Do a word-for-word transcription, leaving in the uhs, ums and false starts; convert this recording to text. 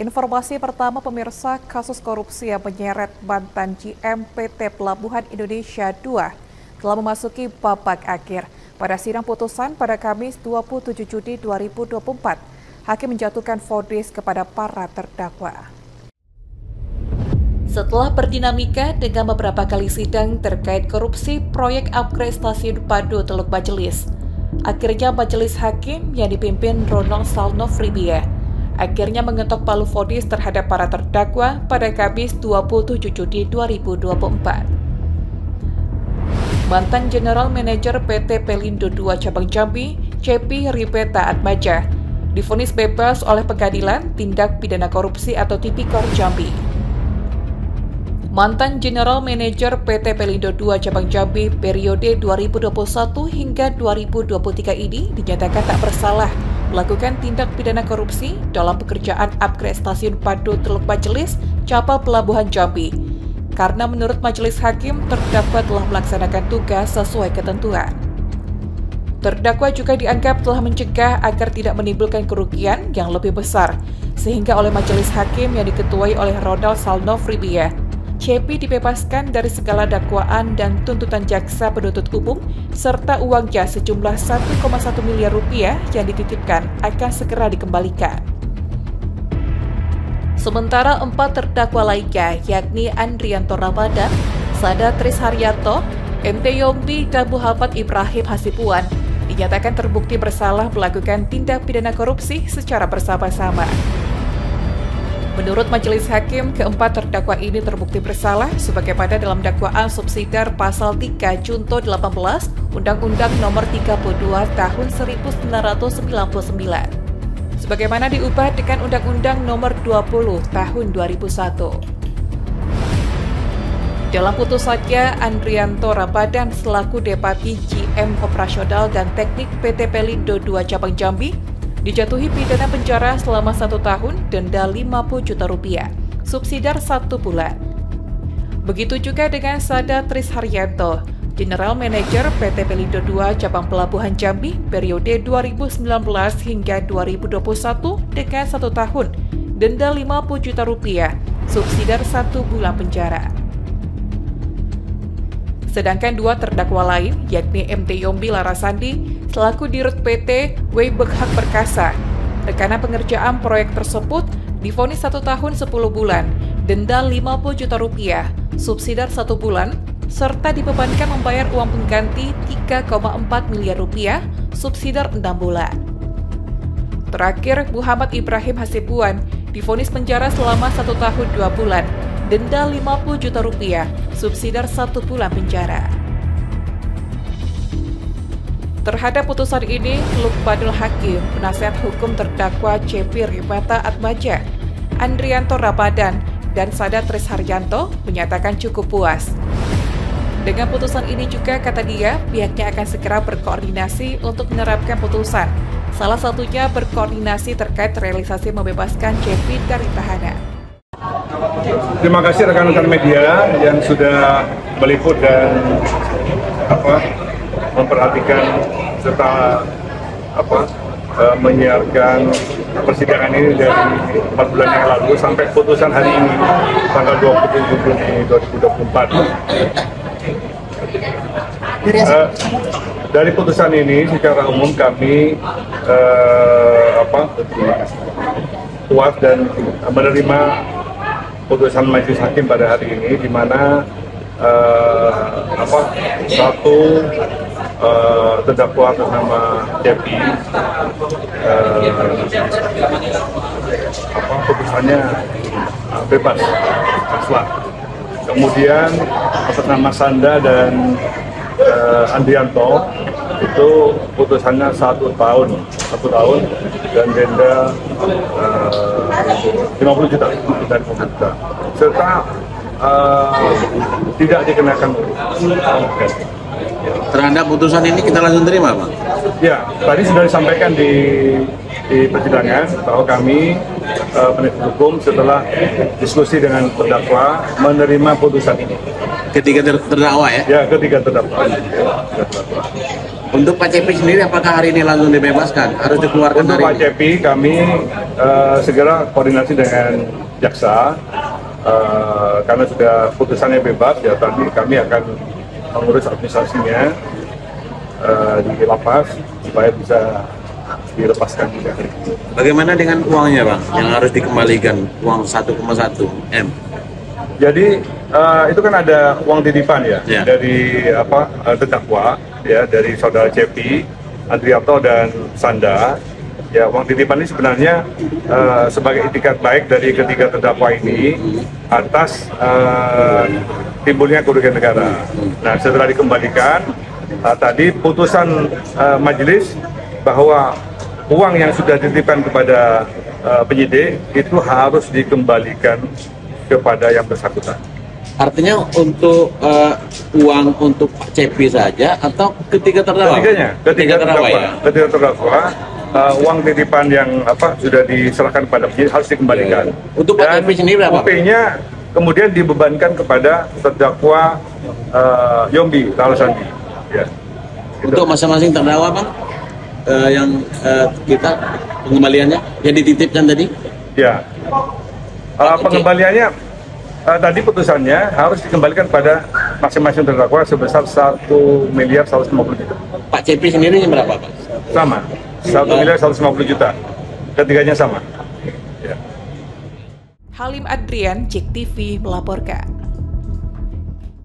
Informasi pertama pemirsa, kasus korupsi yang menyeret mantan G M P T Pelabuhan Indonesia dua telah memasuki babak akhir. Pada sidang putusan pada Kamis dua puluh tujuh Juni dua ribu dua puluh empat, hakim menjatuhkan vonis kepada para terdakwa. Setelah berdinamika dengan beberapa kali sidang terkait korupsi proyek upgrade stasiun Pandu Teluk Majelis, akhirnya Majelis Hakim yang dipimpin Ronald Salno Fribie akhirnya mengetok palu vonis terhadap para terdakwa pada Kamis dua puluh tujuh Juni dua ribu dua puluh empat. Mantan General Manager P T Pelindo dua Cabang Jambi, Cepi Ripetaatmaja, divonis bebas oleh Pengadilan Tindak Pidana Korupsi atau Tipikor Jambi. Mantan General Manager P T Pelindo dua Cabang Jambi periode dua ribu dua puluh satu hingga dua ribu dua puluh tiga ini dinyatakan tak bersalah melakukan tindak pidana korupsi dalam pekerjaan upgrade stasiun Pandu Teluk Majelis, Cabang Pelabuhan Jambi. Karena menurut Majelis Hakim, terdakwa telah melaksanakan tugas sesuai ketentuan. Terdakwa juga dianggap telah mencegah agar tidak menimbulkan kerugian yang lebih besar, sehingga oleh Majelis Hakim yang diketuai oleh Ronald Salno Fribie, Cepi dibebaskan dari segala dakwaan dan tuntutan jaksa penuntut umum serta uangnya sejumlah satu koma satu miliar rupiah yang dititipkan akan segera dikembalikan. Sementara empat terdakwa lainnya yakni Andrianto Rawada, Sadatris Haryanto, M T Yombi, Kabuhafat Ibrahim Hasibuan dinyatakan terbukti bersalah melakukan tindak pidana korupsi secara bersama-sama. Menurut Majelis Hakim, keempat terdakwa ini terbukti bersalah sebagaimana dalam dakwaan subsidiar pasal tiga junto delapan belas Undang-Undang Nomor tiga puluh dua Tahun seribu sembilan ratus sembilan puluh sembilan. Sebagaimana diubah dengan Undang-Undang Nomor dua puluh Tahun dua ribu satu. Dalam putusannya, Andrianto Rawada selaku Deputi G M Operasional dan Teknik P T Pelindo dua Cabang Jambi dijatuhi pidana penjara selama satu tahun, denda lima puluh juta rupiah, subsidiar satu bulan. Begitu juga dengan Sadatris Haryanto, General Manager P T Pelindo dua Cabang Pelabuhan Jambi periode dua ribu sembilan belas hingga dua ribu dua puluh satu dengan satu tahun, denda lima puluh juta rupiah, subsidiar satu bulan penjara. Sedangkan dua terdakwa lain, yakni M T Yombi Larasandi, selaku Dirut P T. W. Bekhak Perkasa, karena pengerjaan proyek tersebut divonis satu tahun sepuluh bulan, denda lima puluh juta rupiah, subsidiar satu bulan, serta dibebankan membayar uang pengganti tiga koma empat miliar rupiah, subsidiar enam bulan. Terakhir, Muhammad Ibrahim Hasibuan divonis penjara selama satu tahun dua bulan, denda lima puluh juta rupiah, subsidiar satu bulan penjara. Terhadap putusan ini, Kelompok Badul Hakim, penasihat hukum terdakwa Cepi Ripetaatmaja, Andrianto Rawada, dan Sadatris Haryanto menyatakan cukup puas. Dengan putusan ini juga, kata dia, pihaknya akan segera berkoordinasi untuk menerapkan putusan. Salah satunya berkoordinasi terkait realisasi membebaskan Cepi dari tahanan. Terima kasih rekan-rekan media yang sudah meliput dan apa? memperhatikan serta apa e, menyiarkan persidangan ini dari empat bulan yang lalu sampai putusan hari ini tanggal dua puluh tujuh Juni dua ribu dua puluh empat. E, dari putusan ini secara umum kami e, apa puas dan menerima putusan Majelis Hakim pada hari ini, di mana e, apa satu Uh, terdakwa atas nama Cepi, uh, apa putusannya uh, bebas asla. Kemudian atas nama Sanda dan uh, Andrianto itu putusannya satu tahun, satu tahun dan denda uh, lima puluh juta dan lima puluh juta serta uh, tidak dikenakan okay. Terhadap putusan ini kita langsung terima, Pak? Ya, tadi sudah disampaikan di, di persidangan bahwa kami uh, penasihat hukum setelah diskusi dengan terdakwa menerima putusan ini. Ketiga terdakwa ya? Ya, ketiga terdakwa. Ketiga terdakwa. Untuk Pak Cepi sendiri, apakah hari ini langsung dibebaskan? Harus dikeluarkan dari Pak Cepi, kami uh, segera koordinasi dengan Jaksa, uh, karena sudah putusannya bebas, ya tadi kami akan mengurus administrasinya uh, di lapas supaya bisa dilepaskan juga. Bagaimana dengan uangnya, Bang, yang harus dikembalikan, uang satu koma satu M? Jadi uh, itu kan ada uang titipan ya, ya. dari apa uh, terdakwa. Ya, dari saudara Cepi, Andrianto dan Sanda. Ya, uang titipan ini sebenarnya uh, sebagai itikat baik dari ketiga terdakwa ini atas uh, timbulnya kerugian negara. Nah, setelah dikembalikan uh, tadi putusan uh, majelis bahwa uang yang sudah dititipkan kepada uh, penyidik itu harus dikembalikan kepada yang bersangkutan. Artinya untuk uh, uang untuk Pak Cepi saja atau ketiga terdakwa? Ketiganya, ketiga terdakwa. Ya? Ketiga terdakwa, uh, uang titipan yang apa sudah diserahkan kepada penyidik harus dikembalikan. Ya, ya. Untuk Pak Cepi sendiri berapa? U P-nya kemudian dibebankan kepada terdakwa uh, Yombi Larasandi. Ya. Untuk masing-masing terdakwa, Bang, uh, yang uh, kita pengembaliannya yang dititipkan tadi? Ya, uh, pengembaliannya. Uh, tadi putusannya harus dikembalikan pada masing-masing terdakwa sebesar satu miliar seratus lima puluh juta. Pak Cepi sendiri berapa, Pak? Sama, satu miliar seratus lima puluh juta. Ketiganya sama. Ya. Halim Adrian, C E K T V melaporkan.